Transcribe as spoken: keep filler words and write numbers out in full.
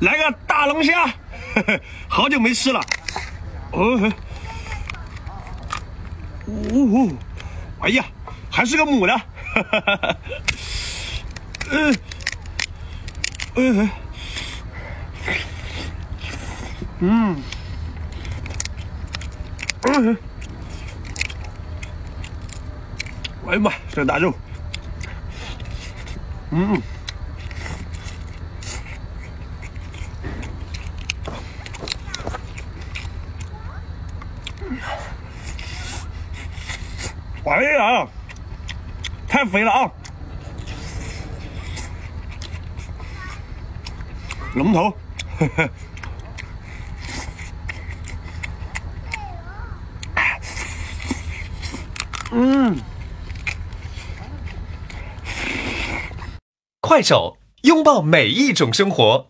来个大龙虾，呵呵好久没吃了。哦，哦，哎呀，还是个母的。哈哈哈哈嗯，嗯，嗯，嗯，哎呀妈，这大肉，嗯。 哎呀，太肥了啊！龙头，呵呵嗯，快手，拥抱每一种生活。